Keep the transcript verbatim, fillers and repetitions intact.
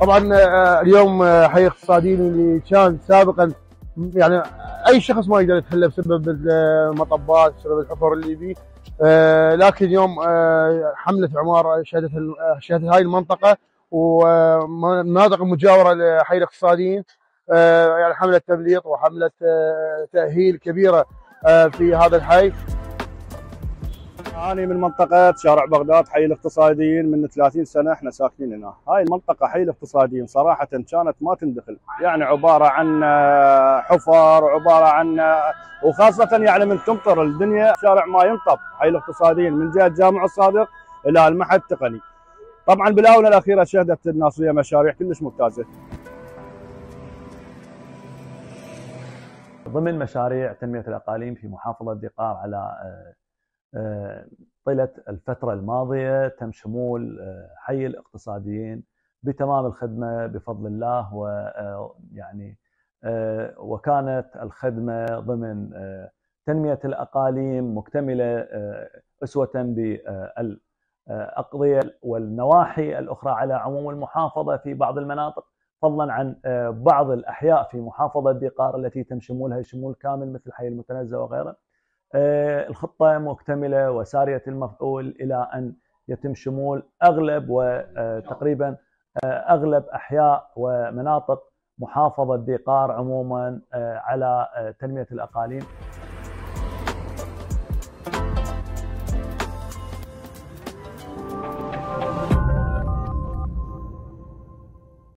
طبعا اليوم حي الاقتصاديين اللي كان سابقا يعني اي شخص ما يقدر يتحله بسبب المطبات بسبب الحفر اللي فيه، لكن اليوم حمله عمار شهدت شهدت هاي المنطقه ومناطق مجاوره لحي الاقتصاديين يعني حمله تبليط وحمله تاهيل كبيره في هذا الحي. أنا من منطقة شارع بغداد حي الاقتصاديين، من ثلاثين سنة احنا ساكنين هنا. هاي المنطقة حي الاقتصاديين صراحة كانت ما تندخل، يعني عبارة عن حفر وعبارة عن، وخاصة يعني من تمطر الدنيا شارع ما ينطب. حي الاقتصاديين من جهة جامعة الصادق إلى المعهد التقني. طبعا بالآونة الأخيرة شهدت الناصرية مشاريع كلش ممتازة. ضمن مشاريع تنمية الأقاليم في محافظة ذي قار على طيلة الفترة الماضية تم شمول حي الاقتصاديين بتمام الخدمة بفضل الله، ويعني وكانت الخدمة ضمن تنمية الأقاليم مكتملة أسوة بالأقضية والنواحي الأخرى على عموم المحافظة في بعض المناطق، فضلا عن بعض الأحياء في محافظة ذي قار التي تم شمولها شمول كامل مثل حي المتنزه وغيره. الخطة مكتملة وسارية المفعول إلى أن يتم شمول أغلب وتقريبا أغلب أحياء ومناطق محافظة ذي قار عموما على تنمية الأقاليم.